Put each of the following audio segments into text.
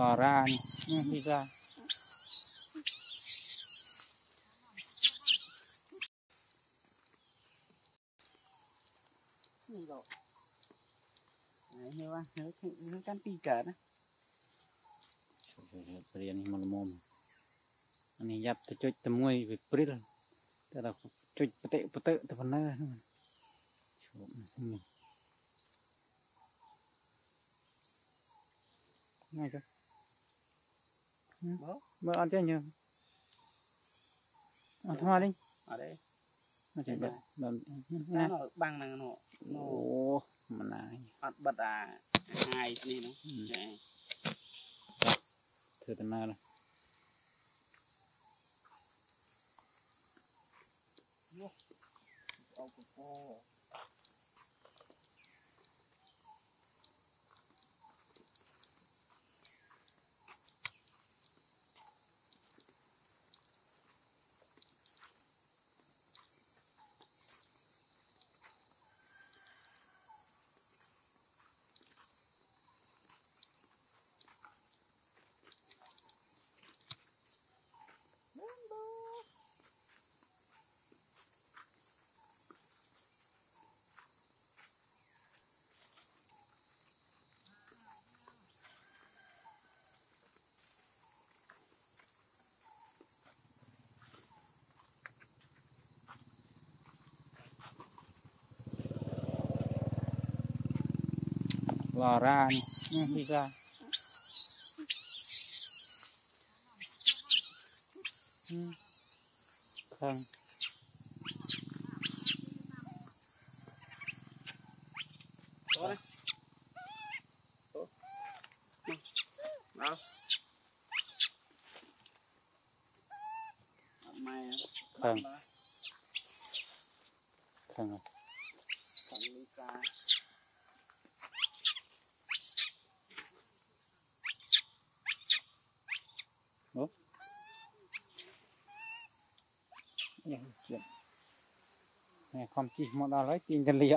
ra này, đi ra. Đấy, nhiều quá, nó cắn ti cỡ đó. Tiền một mồm. Anh này dập từ chốt từ mui về prít, từ đó chốt tự từ phần nơi. Ngay cơ. Bơ ăn thế nhiều. Ăn hoa đi. Ở đây. Nó chỉ bật. Nó ở băng này nó. Ồ, mà này. Ăn bật à hai này nó. Thử từ nào rồi. Ra này, đi ra. Không. Đó đấy. Đó. Nào. Mày. Không. Không. Không đi ra. Này không chỉ một đào lấy tiền gần lìa.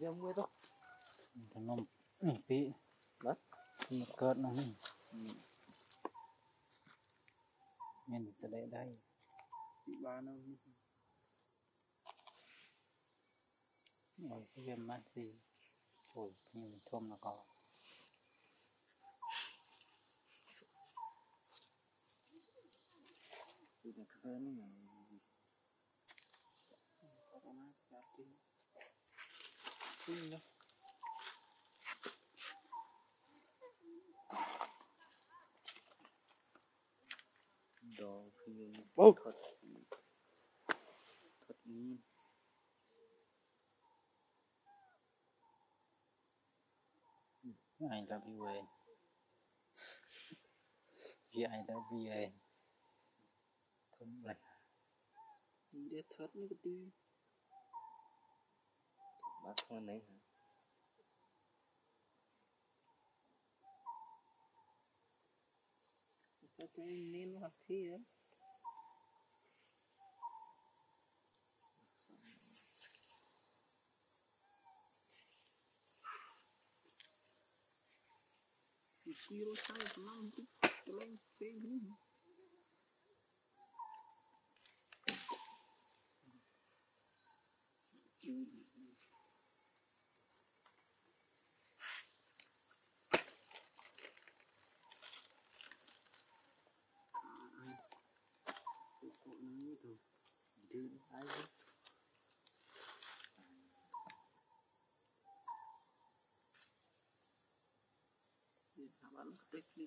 Dia mui tu. Tengok ni pi. Ber? Si ker nanti. Yang diselai dai. Di mana ni? Orang dia masih. Oh, ni macam nak kau. Sudah keren ni. Kau nak siapin? Ini. Dog ini. Oh. Tot ini. I love you. Yeah, I love you. Không lại. Để thớt nó đi. Bắt con này hả? Sao tôi nên nó học thi đấy? Thì khi nó sai thì nó không thích. Tôi lên trên cái gì? Tích đi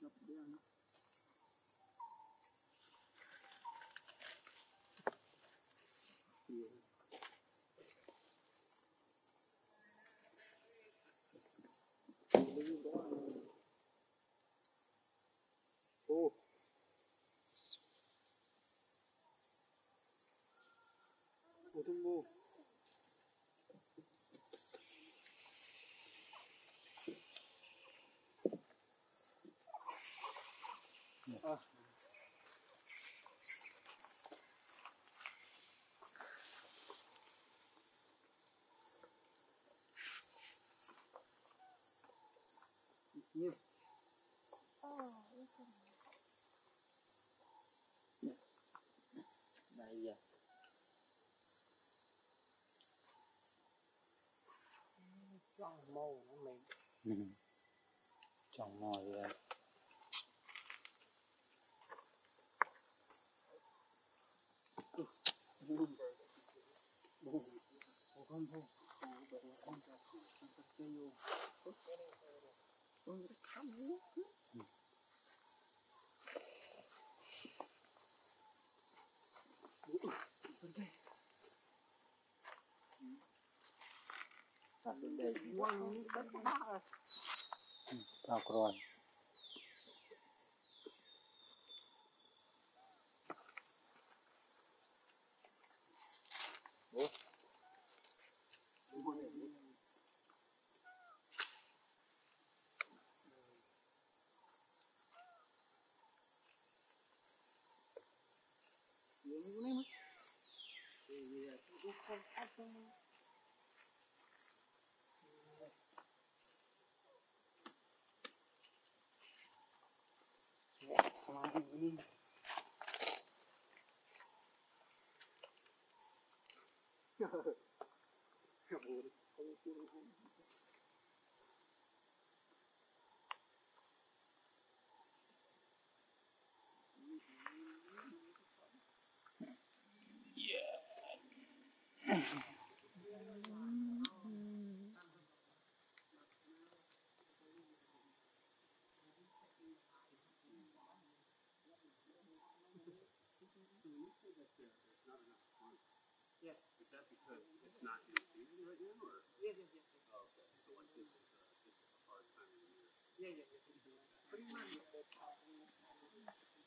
chọc đen tumbuh. Ah. Ini. Oh, itu. Nah, iya. Chọn màu của mình. Chọn màu rồi đấy. Không không. Không không. Tao còn yeah. Because it's not in season right now, or? Yeah. Oh, okay. So like this is a hard time of year. Yeah. Pretty much.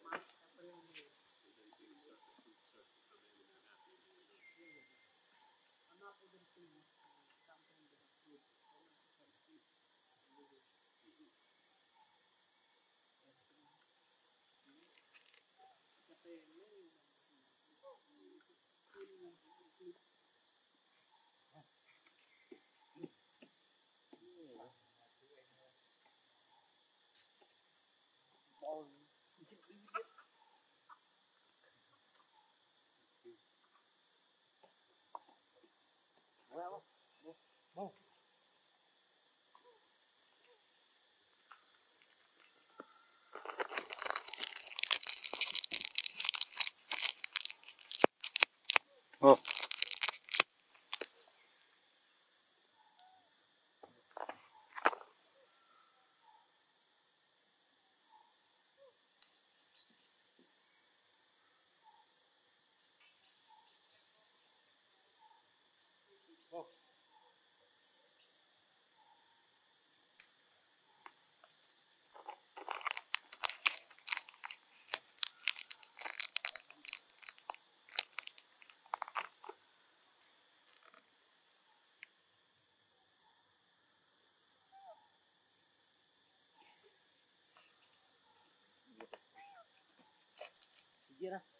March, April, May. And then things start to Oh.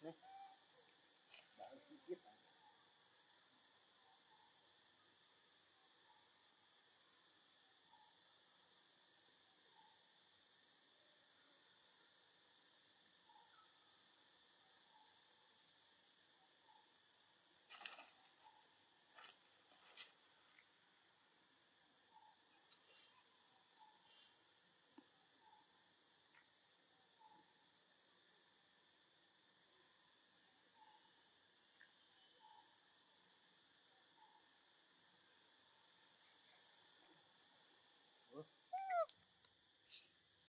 Dah, nih.